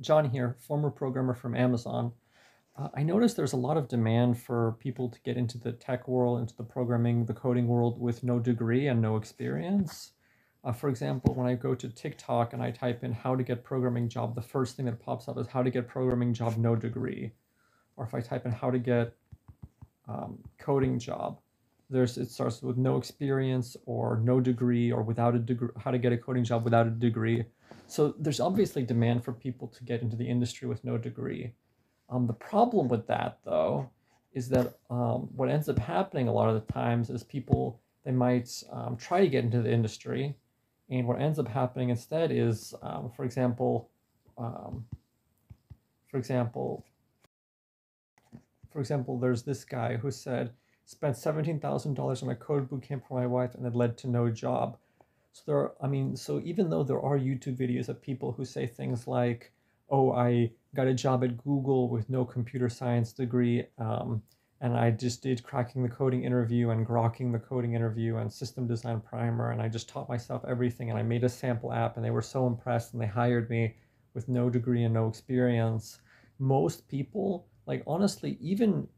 John here, former programmer from Amazon. I noticed there's a lot of demand for people to get into the tech world, into the programming, the coding world with no degree and no experience. For example, when I go to TikTok and I type in how to get programming job, the first thing that pops up is how to get programming job, no degree. Or if I type in how to get coding job, it starts with no experience or no degree or without a degree, how to get a coding job without a degree. So there's obviously demand for people to get into the industry with no degree. The problem with that, though, is that what ends up happening a lot of the times is people, they might try to get into the industry. And what ends up happening instead is, for example, there's this guy who said, spent $17,000 on a code bootcamp for my wife, and it led to no job. So there are, so even though there are YouTube videos of people who say things like, oh, I got a job at Google with no computer science degree, and I just did Cracking the Coding Interview and Grokking the Coding Interview and System Design Primer, and I just taught myself everything, and I made a sample app, and they were so impressed, and they hired me with no degree and no experience. Most people, like, honestly, even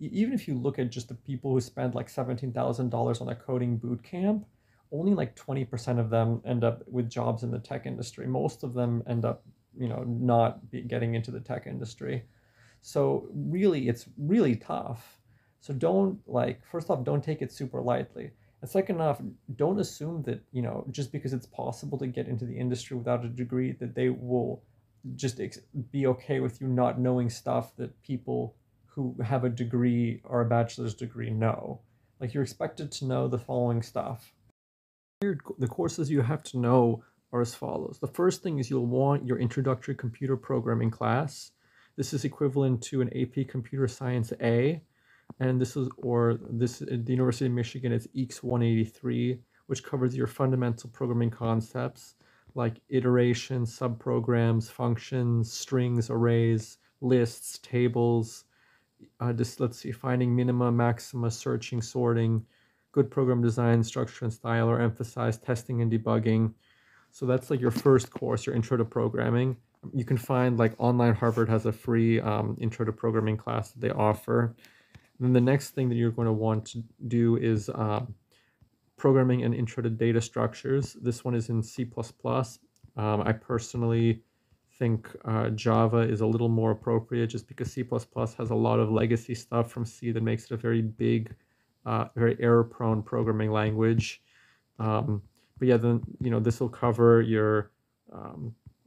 if you look at just the people who spend like $17,000 on a coding boot camp, only like 20% of them end up with jobs in the tech industry. Most of them end up, you know, not getting into the tech industry. So really, it's really tough. So don't, like, first off, don't take it super lightly. And second off, don't assume that, you know, just because it's possible to get into the industry without a degree, that they will just be okay with you not knowing stuff that people who have a degree or a bachelor's degree know. Like, you're expected to know the following stuff. The courses you have to know are as follows. The first thing is you'll want your introductory computer programming class. This is equivalent to an AP Computer Science A, and this at the University of Michigan is EECS 183, which covers your fundamental programming concepts like iterations, subprograms, functions, strings, arrays, lists, tables. Let's see, finding minima, maxima, searching, sorting, good program design, structure and style are emphasized, testing and debugging. So that's like your first course, your intro to programming. You can find, like, online Harvard has a free intro to programming class that they offer. And then the next thing that you're going to want to do is programming and intro to data structures. This one is in C++. I personally think Java is a little more appropriate just because C++ has a lot of legacy stuff from C that makes it a very big, very error-prone programming language. But yeah, then, you know, this will cover your,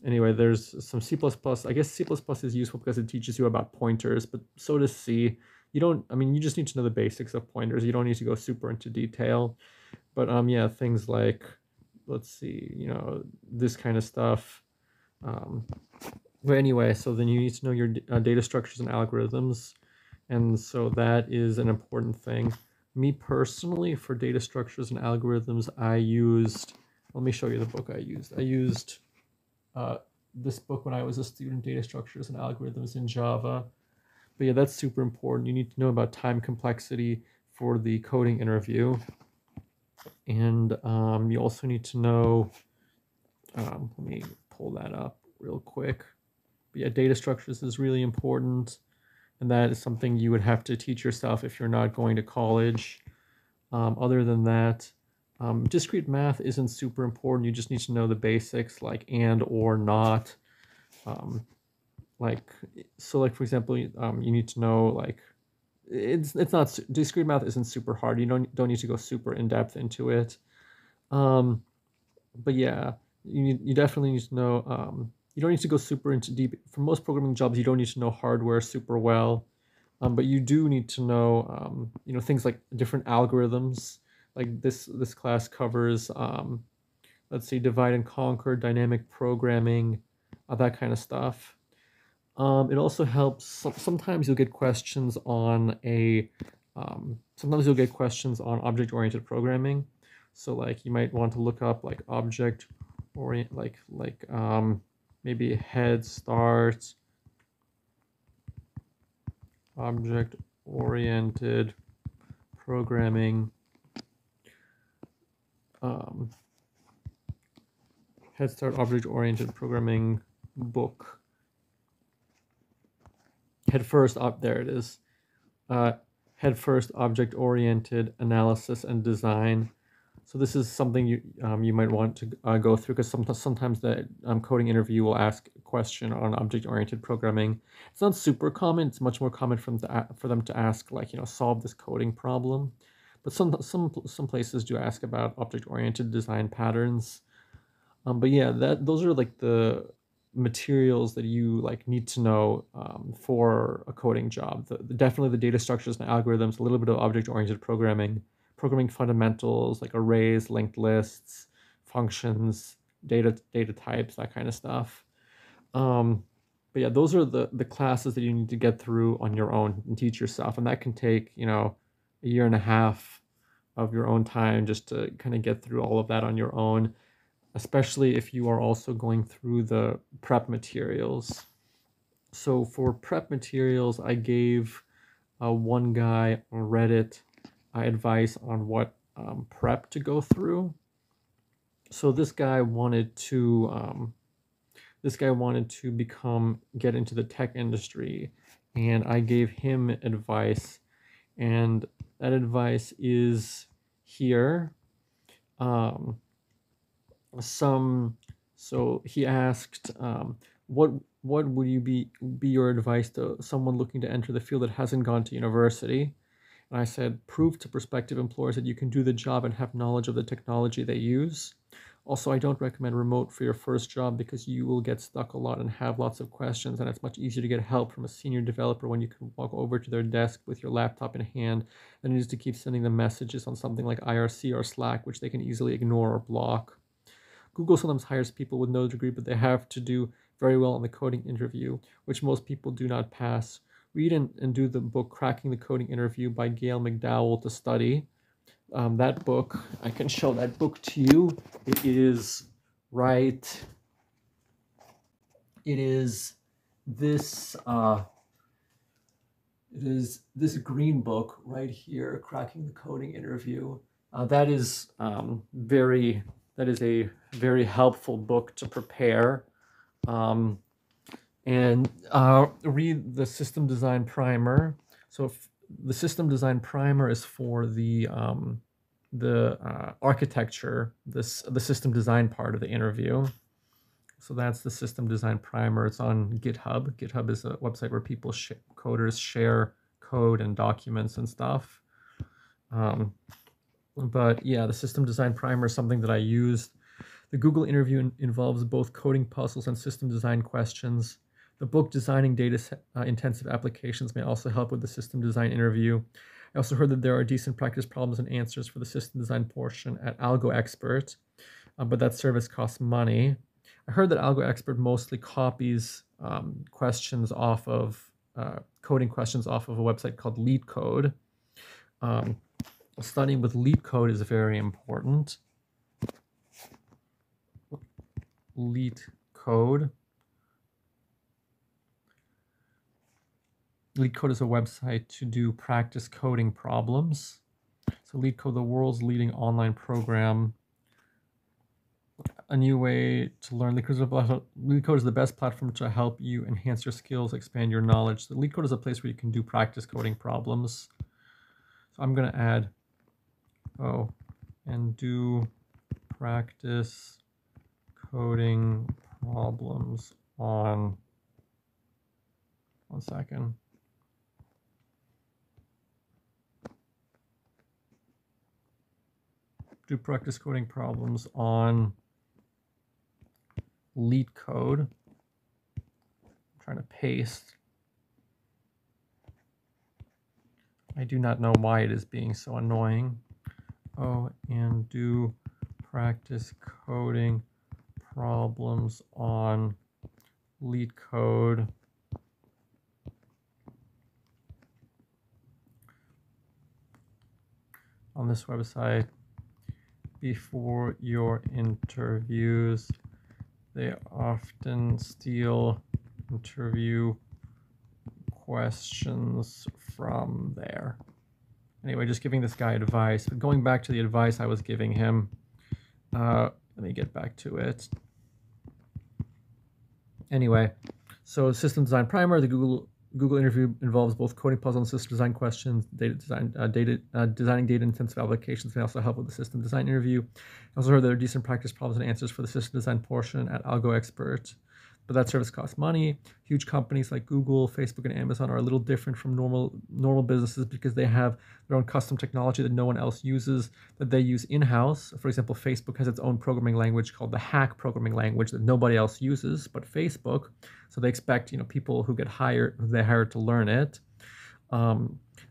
anyway, there's some C++. I guess C++ is useful because it teaches you about pointers, but so does C. You don't, you just need to know the basics of pointers. You don't need to go super into detail. But yeah, things like, let's see, you know, this kind of stuff. But anyway, so then you need to know your data structures and algorithms. And so that is an important thing. Me personally, for data structures and algorithms, I used, let me show you the book I used. I used this book when I was a student, Data Structures and Algorithms in Java. But yeah, that's super important. You need to know about time complexity for the coding interview. And you also need to know, let me pull that up real quick. But yeah, data structures is really important, and that is something you would have to teach yourself if you're not going to college. Other than that, discrete math isn't super important. You just need to know the basics, like and, or, not. Like for example, you need to know, like, it's not, discrete math isn't super hard. You don't need to go super in depth into it. But yeah. You definitely need to know, you don't need to go super into deep. For most programming jobs, you don't need to know hardware super well, but you do need to know, you know, things like different algorithms. Like this class covers, let's see, divide and conquer, dynamic programming, that kind of stuff. It also helps, sometimes you'll get questions on object oriented programming. So like you might want to look up like object orient, maybe head start object oriented programming, head start object oriented programming book. Headfirst, there it is. Headfirst Object Oriented Analysis and Design. So this is something you you might want to go through, because sometimes the coding interview will ask a question on object-oriented programming. It's not super common. It's much more common for them to ask, like, you know, solve this coding problem. But some places do ask about object-oriented design patterns. But yeah, those are like the materials that you like need to know for a coding job. Definitely the data structures and algorithms, a little bit of object-oriented programming. Programming fundamentals like arrays, linked lists, functions, data types, that kind of stuff. But yeah, those are the classes that you need to get through on your own and teach yourself. And that can take, you know, a year and a half of your own time just to kind of get through all of that on your own, especially if you are also going through the prep materials. So for prep materials, I gave one guy on Reddit advice on what prep to go through. So this guy wanted to get into the tech industry, and I gave him advice, and that advice is here. So he asked, what would you be your advice to someone looking to enter the field that hasn't gone to university? And I said, prove to prospective employers that you can do the job and have knowledge of the technology they use. Also, I don't recommend remote for your first job because you will get stuck a lot and have lots of questions, and it's much easier to get help from a senior developer when you can walk over to their desk with your laptop in hand than it is to keep sending them messages on something like IRC or Slack, which they can easily ignore or block. Google sometimes hires people with no degree, but they have to do very well on the coding interview, which most people do not pass. Read and do the book Cracking the Coding Interview by Gail McDowell to study. That book, I can show that book to you. It is this green book right here, Cracking the Coding Interview. That is a very helpful book to prepare. And read the System Design Primer. So if the System Design Primer is for the architecture, the system design part of the interview. So that's the System Design Primer. It's on GitHub. GitHub is a website where people, coders, share code and documents and stuff. But yeah, the System Design Primer is something that I used. The Google interview involves both coding puzzles and system design questions. The book Designing Data-Intensive Applications may also help with the system design interview. I also heard that there are decent practice problems and answers for the system design portion at Algo Expert, but that service costs money. I heard that Algo Expert mostly copies coding questions off of a website called LeetCode. Studying with LeetCode is very important. LeetCode is a website to do practice coding problems. So LeetCode, the world's leading online program. A new way to learn. LeetCode is the best platform to help you enhance your skills, expand your knowledge. So LeetCode is a place where you can do practice coding problems. So I'm going to add, and do practice coding problems on, one second. Do practice coding problems on LeetCode. I'm trying to paste. I do not know why it is being so annoying. And do practice coding problems on LeetCode. On this website before your interviews. They often steal interview questions from there. Anyway, just giving this guy advice, but going back to the advice I was giving him, let me get back to it. Anyway, so system design primer, the Google interview involves both coding puzzles and system design questions, designing data-intensive applications. They also help with the system design interview. I also heard there are decent practice problems and answers for the system design portion at Algo Expert, but that service costs money. Huge companies like Google, Facebook, and Amazon are a little different from normal businesses because they have their own custom technology that no one else uses, that they use in-house. For example, Facebook has its own programming language called the Hack programming language that nobody else uses but Facebook. So they expect, you know, people who get hired, to learn it.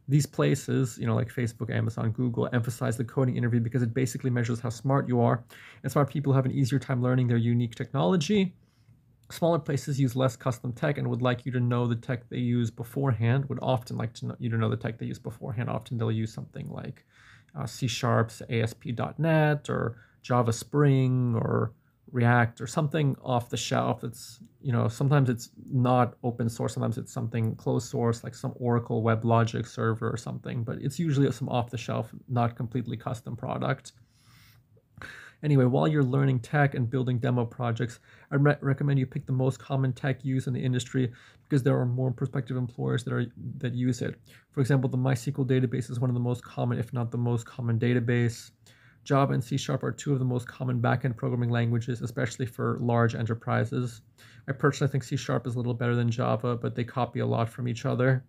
These places, you know, like Facebook, Amazon, Google, emphasize the coding interview because it basically measures how smart you are, and smart people have an easier time learning their unique technology. Smaller places use less custom tech and would like you to know the tech they use beforehand, would often like to know, you to know the tech they use beforehand. Often they'll use something like C-sharp's ASP.NET or Java Spring or React or something off the shelf that's, you know, sometimes it's not open source, sometimes it's something closed source like some Oracle WebLogic server or something, but it's usually some off the shelf, not completely custom product. Anyway, while you're learning tech and building demo projects, I recommend you pick the most common tech used in the industry because there are more prospective employers that use it. For example, the MySQL database is one of the most common, if not the most common database. Java and C-sharp are two of the most common backend programming languages, especially for large enterprises. I personally think C-sharp is a little better than Java, but they copy a lot from each other.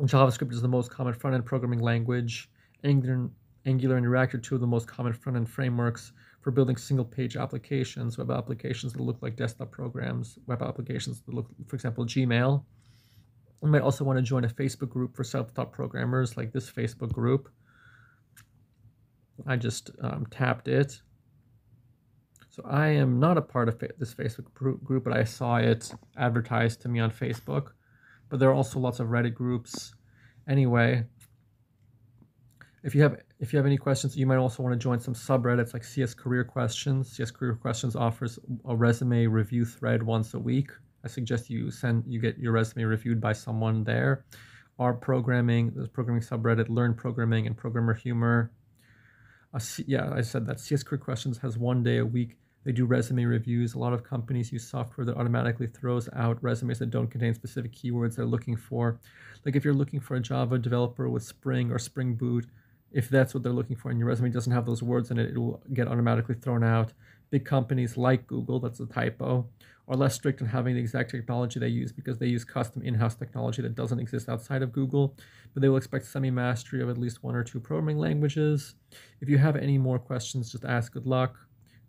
JavaScript is the most common front-end programming language. Angular and React are two of the most common front-end frameworks for building single-page applications, web applications that look like desktop programs, web applications that look, for example, Gmail. You might also want to join a Facebook group for self-taught programmers, like this Facebook group. I just tapped it. So I am not a part of this Facebook group, but I saw it advertised to me on Facebook. But there are also lots of Reddit groups. Anyway, if you have any questions, you might also want to join some subreddits like CS Career Questions. CS Career Questions offers a resume review thread once a week. I suggest you get your resume reviewed by someone there. R programming, there's programming subreddit, Learn Programming, and Programmer Humor. Yeah, I said that CS Career Questions has one day a week. They do resume reviews. A lot of companies use software that automatically throws out resumes that don't contain specific keywords they're looking for. Like if you're looking for a Java developer with Spring or Spring Boot, if that's what they're looking for and your resume doesn't have those words in it, it will get automatically thrown out. Big companies like Google, that's a typo, are less strict on having the exact technology they use because they use custom in-house technology that doesn't exist outside of Google, but they will expect semi-mastery of at least one or two programming languages. If you have any more questions, just ask. Good luck.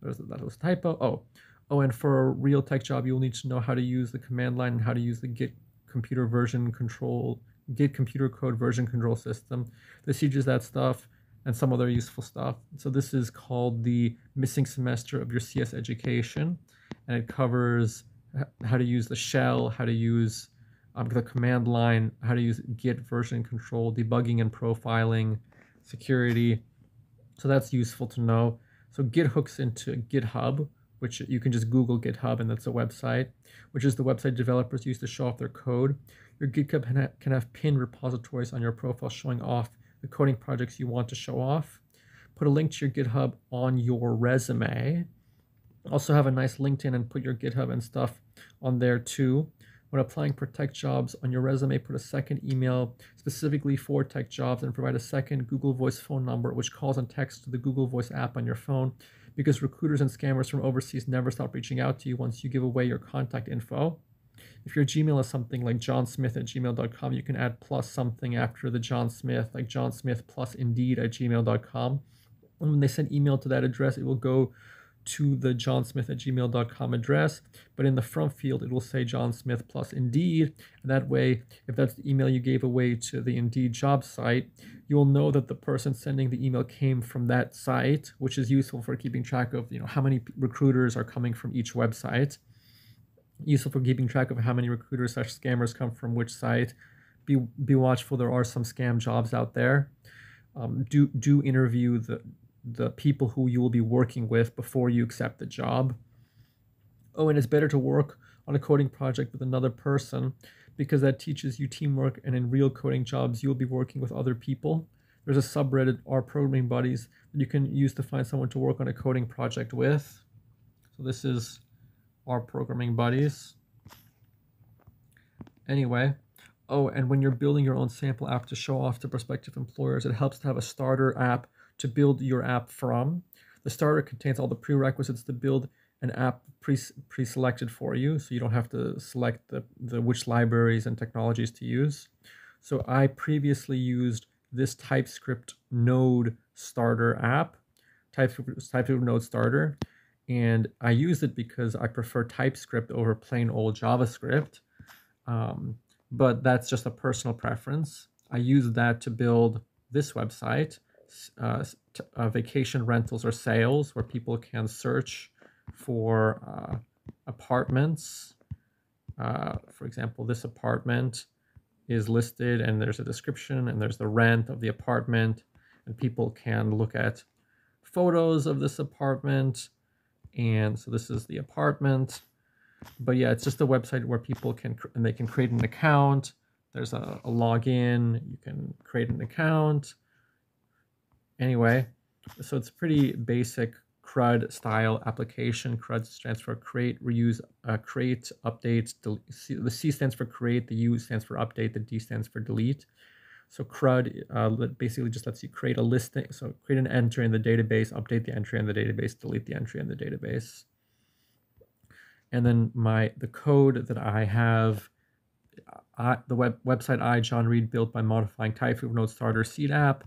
That was a typo. Oh, and for a real tech job, you'll need to know how to use the command line and how to use the Git computer code version control system. This teaches that stuff and some other useful stuff. So this is called the missing semester of your CS education, and it covers how to use the shell, how to use the command line, how to use Git version control, debugging and profiling, security. So that's useful to know. So Git hooks into GitHub, which you can just Google GitHub, and that's a website, which is the website developers use to show off their code. Your GitHub can have pinned repositories on your profile showing off the coding projects you want to show off. Put a link to your GitHub on your resume. Also have a nice LinkedIn and put your GitHub and stuff on there too. When applying for tech jobs, on your resume, put a second email specifically for tech jobs and provide a second Google Voice phone number, which calls and texts to the Google Voice app on your phone, because recruiters and scammers from overseas never stop reaching out to you once you give away your contact info. If your Gmail is something like johnsmith@gmail.com, you can add plus something after the John Smith, like johnsmith+indeed@gmail.com. And when they send email to that address, it will go to the johnsmith@gmail.com address, but in the front field, it will say johnsmith+indeed. And that way, if that's the email you gave away to the Indeed job site, you'll know that the person sending the email came from that site, which is useful for keeping track of, you know, how many recruiters are coming from each website. Useful for keeping track of how many recruiters / scammers come from which site. Be watchful. There are some scam jobs out there. Do interview the people who you will be working with before you accept the job. Oh, and it's better to work on a coding project with another person because that teaches you teamwork, and in real coding jobs, you'll be working with other people. There's a subreddit, R Programming Buddies, that you can use to find someone to work on a coding project with. So this is our programming buddies. Anyway, oh, and when you're building your own sample app to show off to prospective employers, it helps to have a starter app to build your app from. The starter contains all the prerequisites to build an app pre-selected for you, so you don't have to select which libraries and technologies to use. So I previously used this TypeScript Node Starter app, TypeScript Node Starter, and I used it because I prefer TypeScript over plain old JavaScript, but that's just a personal preference. I used that to build this website, vacation rentals or sales, where people can search for apartments. For example, this apartment is listed and there's a description and there's the rent of the apartment, and people can look at photos of this apartment. And so this is the apartment. But yeah, it's just a website where people can, and they can create an account. There's a login, you can create an account. Anyway, so it's a pretty basic CRUD style application. CRUD stands for create, reuse, create, update, the C stands for create, the U stands for update, the D stands for delete. So CRUD basically just lets you create a listing. So create an entry in the database, update the entry in the database, delete the entry in the database. And then the code that I have, the website John Reed, built by modifying TypeScript Node Starter seed app.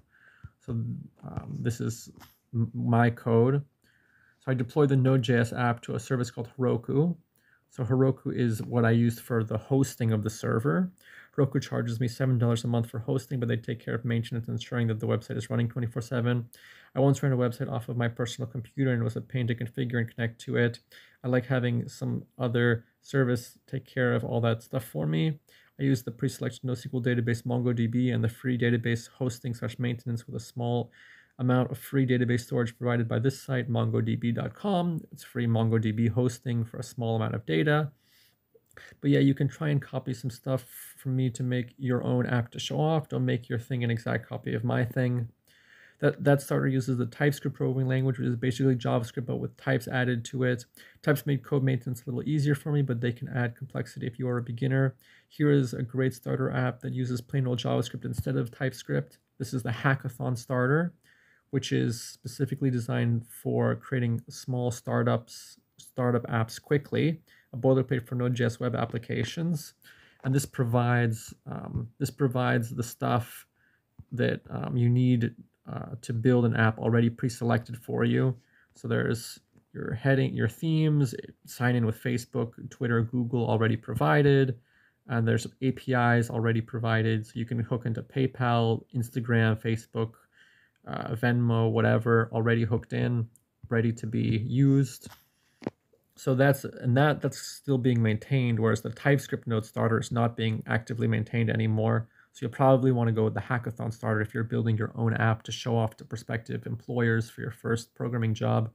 So this is my code. So I deployed the Node.js app to a service called Heroku. So Heroku is what I used for the hosting of the server. Heroku charges me $7 a month for hosting, but they take care of maintenance, ensuring that the website is running 24/7. I once ran a website off of my personal computer, and it was a pain to configure and connect to it. I like having some other service take care of all that stuff for me. I use the pre-selected NoSQL database MongoDB and the free database hosting / maintenance with a small amount of free database storage provided by this site, mongodb.com. It's free MongoDB hosting for a small amount of data. But yeah, you can try and copy some stuff from me to make your own app to show off. Don't make your thing an exact copy of my thing. That starter uses the TypeScript programming language, which is basically JavaScript, but with types added to it. Types make code maintenance a little easier for me, but they can add complexity if you are a beginner. Here is a great starter app that uses plain old JavaScript instead of TypeScript. This is the Hackathon Starter, which is specifically designed for creating small startup apps quickly, a boilerplate for Node.js web applications. And this provides the stuff that you need to build an app already pre-selected for you. So there's your heading, your themes, sign in with Facebook, Twitter, Google already provided, and there's APIs already provided. So you can hook into PayPal, Instagram, Facebook, Venmo, whatever, already hooked in, ready to be used. So that's still being maintained, whereas the TypeScript Node Starter is not being actively maintained anymore. So you'll probably want to go with the Hackathon Starter if you're building your own app to show off to prospective employers for your first programming job.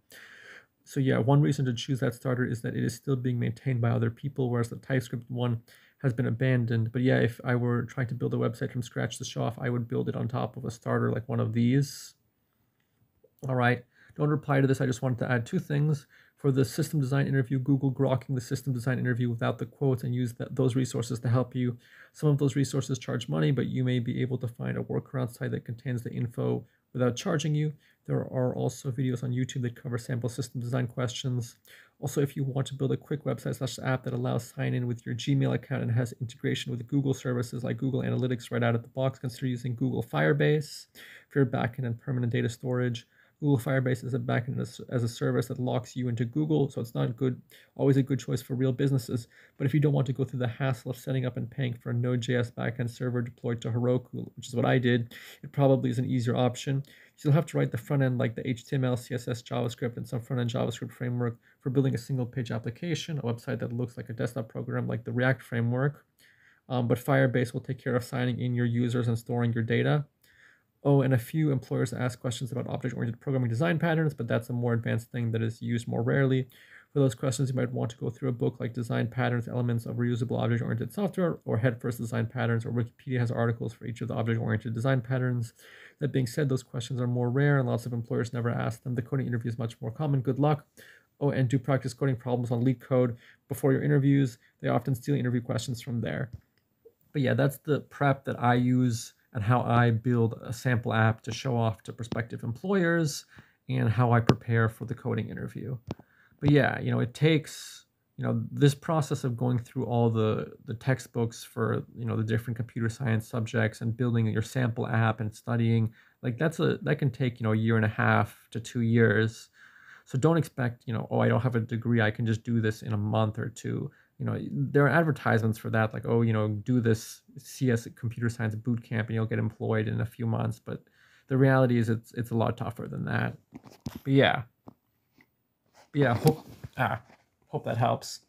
So yeah, one reason to choose that starter is that it is still being maintained by other people, whereas the TypeScript one has been abandoned. But yeah, if I were trying to build a website from scratch to show off, I would build it on top of a starter like one of these. All right, don't reply to this. I just wanted to add two things. For the system design interview, Google grokking the system design interview without the quotes and use those resources to help you. Some of those resources charge money, but you may be able to find a workaround site that contains the info without charging you. There are also videos on YouTube that cover sample system design questions. Also, if you want to build a quick website / app that allows sign-in with your Gmail account and has integration with Google services like Google Analytics right out of the box, consider using Google Firebase for your backend and permanent data storage. Google Firebase is a backend as a service that locks you into Google, so it's not always a good choice for real businesses. But if you don't want to go through the hassle of setting up and paying for a Node.js backend server deployed to Heroku, which is what I did, it probably is an easier option. You'll have to write the front end like the HTML, CSS, JavaScript, and some front end JavaScript framework for building a single page application, a website that looks like a desktop program like the React framework. But Firebase will take care of signing in your users and storing your data. Oh, and a few employers ask questions about object-oriented programming design patterns, but that's a more advanced thing that is used more rarely. For those questions, you might want to go through a book like Design Patterns, Elements of Reusable Object-Oriented Software, or Head First Design Patterns, or Wikipedia has articles for each of the object-oriented design patterns. That being said, those questions are more rare, and lots of employers never ask them. The coding interview is much more common. Good luck. Oh, and do practice coding problems on LeetCode before your interviews. They often steal interview questions from there. But yeah, that's the prep that I use and how I build a sample app to show off to prospective employers and how I prepare for the coding interview. But yeah, you know, it takes, you know, this process of going through all the textbooks for, you know, the different computer science subjects and building your sample app and studying, like that can take, you know, 1.5 to 2 years. So don't expect, you know, oh, I don't have a degree, I can just do this in a month or two. You know, there are advertisements for that, like, oh, you know, do this CS Computer Science Bootcamp and you'll get employed in a few months. But the reality is it's a lot tougher than that. But yeah, hope that helps.